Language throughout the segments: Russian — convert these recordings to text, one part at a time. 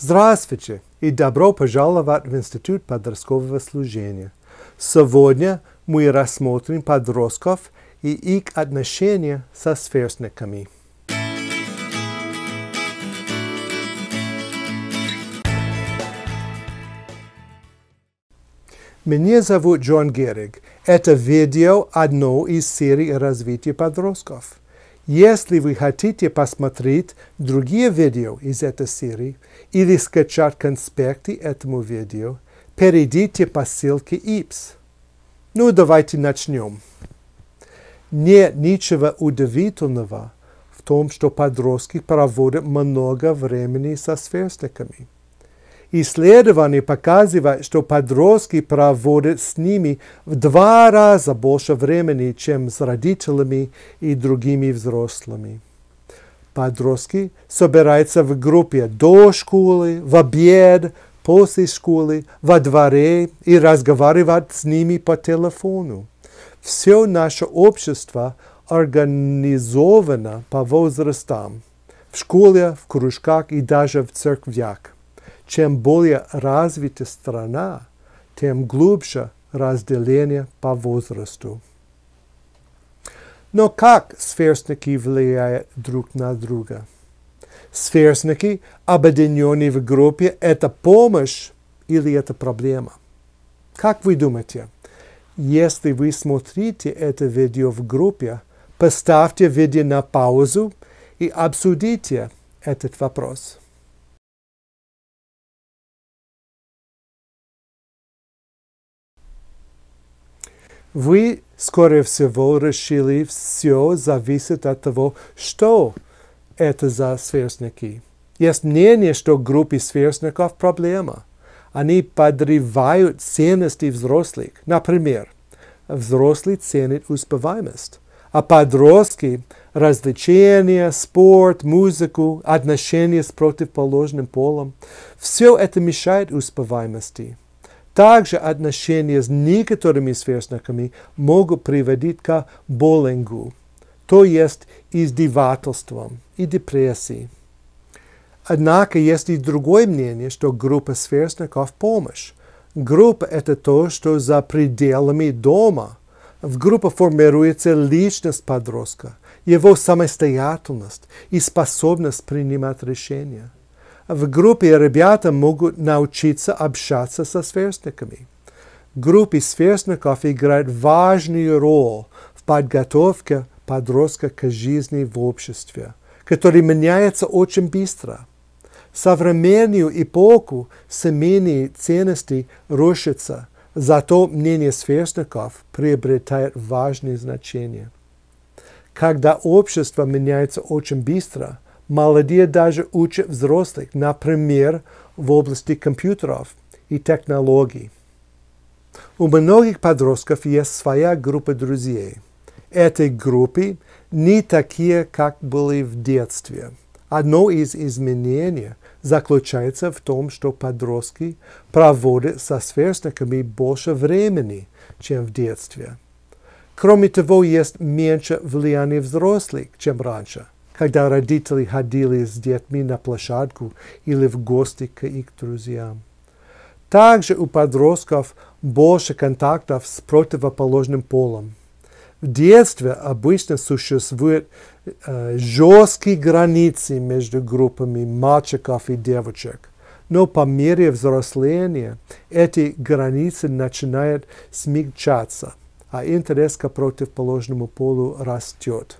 Здравствуйте и добро пожаловать в Институт подросткового служения. Сегодня мы рассмотрим подростков и их отношения со сверстниками. Меня зовут Джон Гериг. Это видео одно из серий развития подростков. Если вы хотите посмотреть другие видео из этой серии или скачать конспекты этому видео, перейдите по ссылке IPS. Ну, давайте начнем. Нет ничего удивительного в том, что подростки проводят много времени со сверстниками. Исследования показывают, что подростки проводят с ними в 2 раза больше времени, чем с родителями и другими взрослыми. Подростки собираются в группе до школы, в обед, после школы, во дворе и разговаривают с ними по телефону. Все наше общество организовано по возрастам – в школе, в кружках и даже в церквях. Чем более развита страна, тем глубже разделение по возрасту. Но как сверстники влияют друг на друга? Сверстники, объединенные в группе, это помощь или это проблема? Как вы думаете? Если вы смотрите это видео в группе, поставьте видео на паузу и обсудите этот вопрос. Вы, скорее всего, решили, все зависит от того, что это за сверстники. Есть мнение, что в группе сверстников проблема. Они подрывают ценности взрослых. Например, взрослые ценят успеваемость, а подростки – развлечения, спорт, музыку, отношения с противоположным полом. Все это мешает успеваемости. Также отношения с некоторыми сверстниками могут приводить к буллингу, то есть издевательствам и депрессии. Однако есть и другое мнение, что группа сверстников – помощь. Группа – это то, что за пределами дома. В группе формируется личность подростка, его самостоятельность и способность принимать решения. В группе ребята могут научиться общаться со сверстниками. Группы сверстников играют важную роль в подготовке подростка к жизни в обществе, который меняется очень быстро. В современную эпоху семейные ценности рушатся, зато мнение сверстников приобретает важное значение. Когда общество меняется очень быстро, молодые даже учат взрослых, например, в области компьютеров и технологий. У многих подростков есть своя группа друзей. Эти группы не такие, как были в детстве. Одно из изменений заключается в том, что подростки проводят со сверстниками больше времени, чем в детстве. Кроме того, есть меньше влияния взрослых, чем раньше, когда родители ходили с детьми на площадку или в гости к их друзьям. Также у подростков больше контактов с противоположным полом. В детстве обычно существуют жесткие границы между группами мальчиков и девочек, но по мере взросления эти границы начинают смягчаться, а интерес к противоположному полу растет.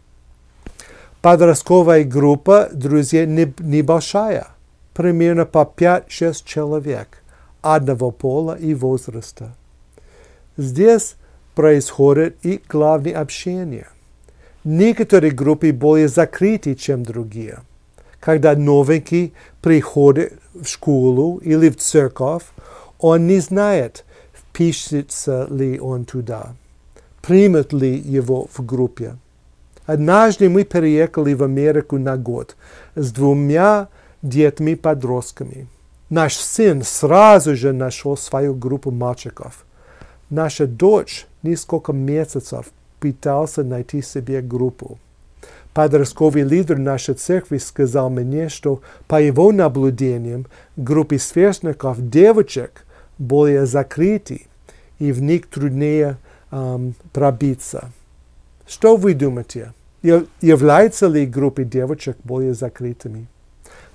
Подростковая группа друзей небольшая, примерно по 5-6 человек, одного пола и возраста. Здесь происходит и главное общение. Некоторые группы более закрыты, чем другие. Когда новенький приходит в школу или в церковь, он не знает, впишется ли он туда, примет ли его в группе. Однажды мы переехали в Америку на год с 2 детьми-подростками. Наш сын сразу же нашел свою группу мальчиков. Наша дочь несколько месяцев пыталась найти себе группу. Подростковый лидер нашей церкви сказал мне, что по его наблюдениям группы сверстников девочек более закрыты, и в них труднее пробиться. Что вы думаете? Являются ли группы девочек более закрытыми?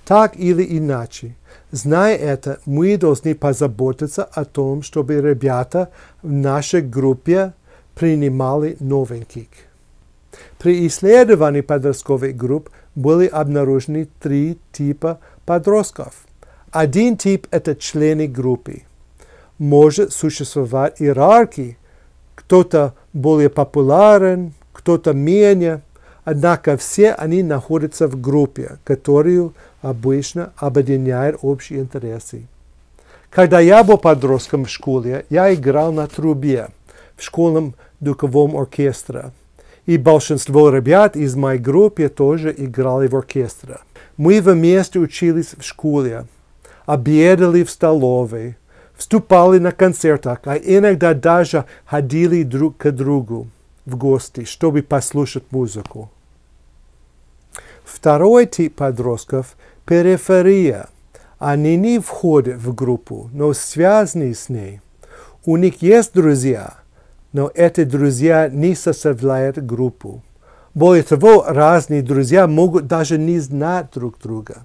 Так или иначе, зная это, мы должны позаботиться о том, чтобы ребята в нашей группе принимали новеньких. При исследовании подростковых групп были обнаружены 3 типа подростков. Один тип – это члены группы. Может существовать иерархия. Кто-то более популярен, кто-то менее. Однако все они находятся в группе, которую обычно объединяют общие интересы. Когда я был подростком в школе, я играл на трубе в школьном духовом оркестре. И большинство ребят из моей группы тоже играли в оркестре. Мы вместе учились в школе, обедали в столовой, вступали на концертах, а иногда даже ходили друг к другу в гости, чтобы послушать музыку. Второй тип подростков – периферия. Они не входят в группу, но связаны с ней. У них есть друзья, но эти друзья не составляют группу. Более того, разные друзья могут даже не знать друг друга.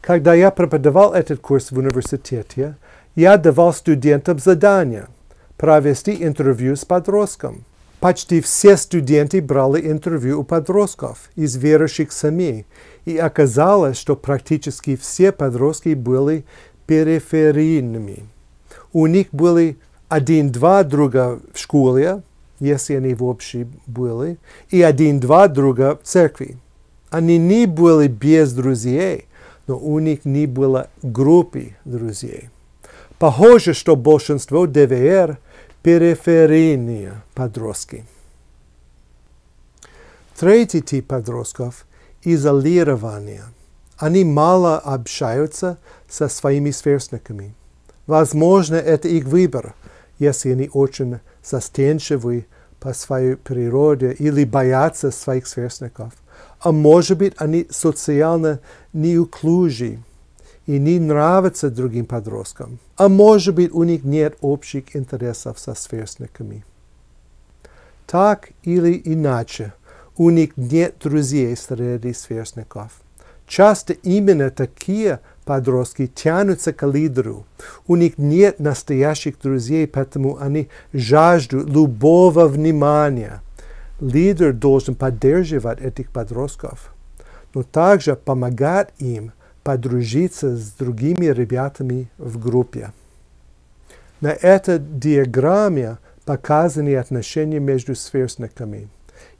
Когда я преподавал этот курс в университете, я давал студентам задание провести интервью с подростком. Почти все студенты брали интервью у подростков из верующих семей, и оказалось, что практически все подростки были периферийными. У них были 1-2 друга в школе, если они вообще были, и 1-2 друга в церкви. Они не были без друзей, но у них не было группы друзей. Похоже, что большинство ДВР – периферийные подростки. Третий тип подростков – изолирование. Они мало общаются со своими сверстниками. Возможно, это их выбор, если они очень застенчивы по своей природе или боятся своих сверстников. А может быть, они социально неуклюжи и не нравятся другим подросткам. А может быть, у них нет общих интересов со сверстниками. Так или иначе, у них нет друзей среди сверстников. Часто именно такие подростки тянутся к лидеру. У них нет настоящих друзей, поэтому они жаждут любого внимания. Лидер должен поддерживать этих подростков, но также помогать им подружиться с другими ребятами в группе. На этой диаграмме показаны отношения между сверстниками.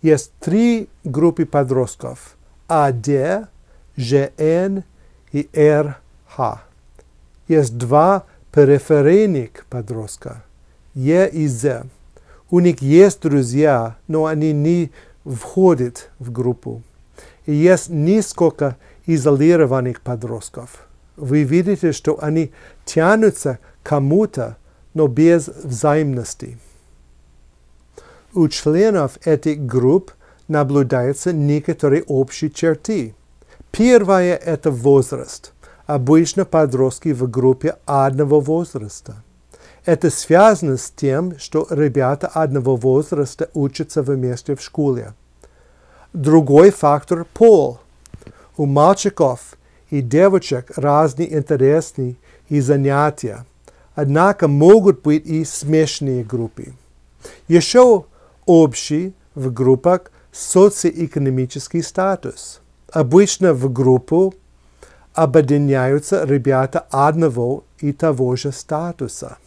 Есть 3 группы подростков – АД, ЖН и РХ. Есть 2 периферийных подростка – Е и З. У них есть друзья, но они не входят в группу. И есть несколько изолированных подростков. Вы видите, что они тянутся к кому-то, но без взаимности. У членов этих групп наблюдаются некоторые общие черты. Первое – это возраст. Обычно подростки в группе одного возраста. Это связано с тем, что ребята одного возраста учатся вместе в школе. Другой фактор – пол. У мальчиков и девочек разные интересы и занятия, однако могут быть и смешанные группы. Еще общий в группах социоэкономический статус. Обычно в группу объединяются ребята одного и того же статуса.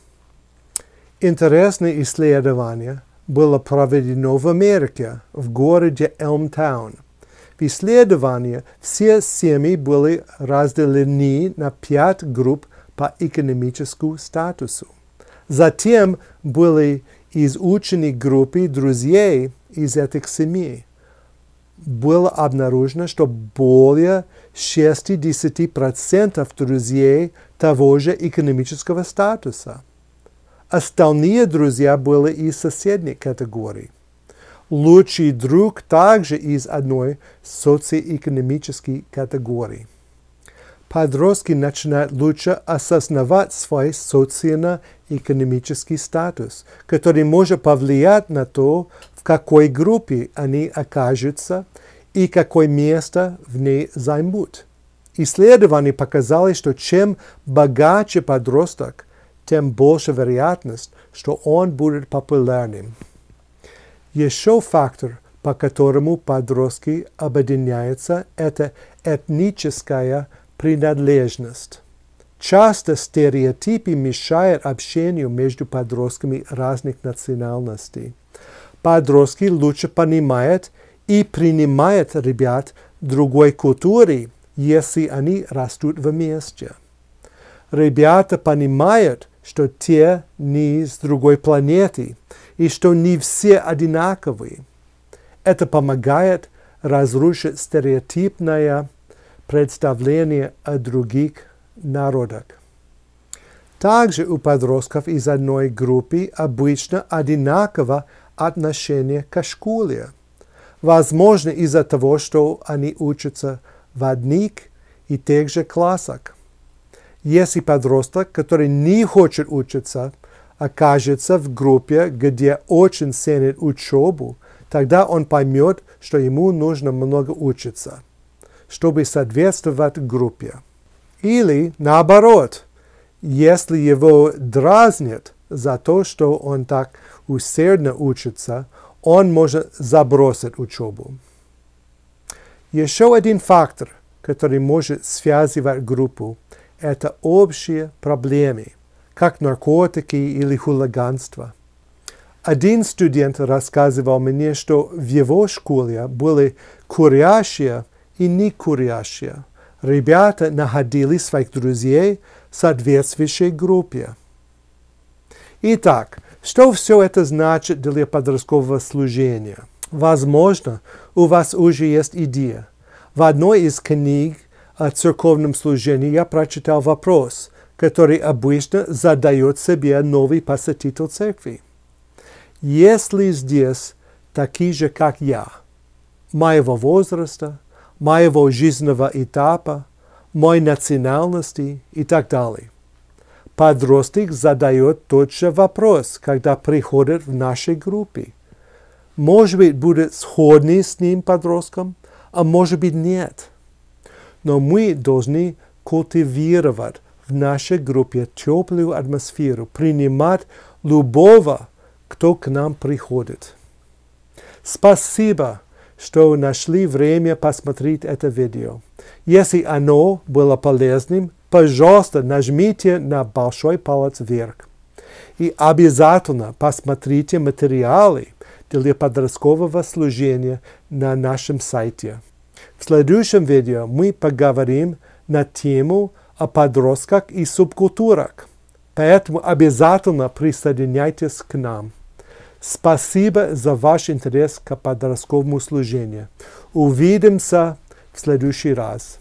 Интересное исследование было проведено в Америке, в городе Элмтаун. В исследовании все семьи были разделены на 5 групп по экономическому статусу. Затем были изучены группы друзей из этих семей. Было обнаружено, что более 60% друзей того же экономического статуса. Остальные друзья были из соседних категорий. лучший друг также из одной социоэкономической категории. Подростки начинают лучше осознавать свой социально-экономический статус, который может повлиять на то, в какой группе они окажутся и какое место в ней займут. Исследования показали, что чем богаче подросток, тем больше вероятность, что он будет популярным. Еще фактор, по которому подростки объединяются, это этническая принадлежность. Часто стереотипы мешают общению между подростками разных национальностей. Подростки лучше понимают и принимают ребят другой культуры, если они растут вместе. Ребята понимают, что те не с другой планеты и что не все одинаковые. Это помогает разрушить стереотипное представление о других народах. Также у подростков из одной группы обычно одинаково отношение к школе. Возможно, из-за того, что они учатся в одних и тех же классах. Если подросток, который не хочет учиться, окажется в группе, где очень ценит учебу, тогда он поймет, что ему нужно много учиться, чтобы соответствовать группе. Или наоборот, если его дразнят за то, что он так усердно учится, он может забросить учебу. Еще один фактор, который может связывать группу, это общие проблемы, как наркотики или хулиганство. Один студент рассказывал мне, что в его школе были курящие и не курящие. Ребята находили своих друзей в соответствующей группе. Итак, что все это значит для подросткового служения? Возможно, у вас уже есть идея. В одной из книг о церковном служении я прочитал вопрос, который обычно задает себе новый посетитель церкви. Если здесь такие же, как я, моего возраста, моего жизненного этапа, моей национальности и так далее. Подросток задает тот же вопрос, когда приходит в нашей группе. Может быть, будет сходный с ним подростком, а может быть, нет. Но мы должны культивировать в нашей группе теплую атмосферу, принимать любого, кто к нам приходит. Спасибо, что нашли время посмотреть это видео. Если оно было полезным, пожалуйста, нажмите на большой палец вверх. И обязательно посмотрите материалы для подросткового служения на нашем сайте. В следующем видео мы поговорим на тему о подростках и субкультурах, поэтому обязательно присоединяйтесь к нам. Спасибо за ваш интерес к подростковому служению. Увидимся в следующий раз.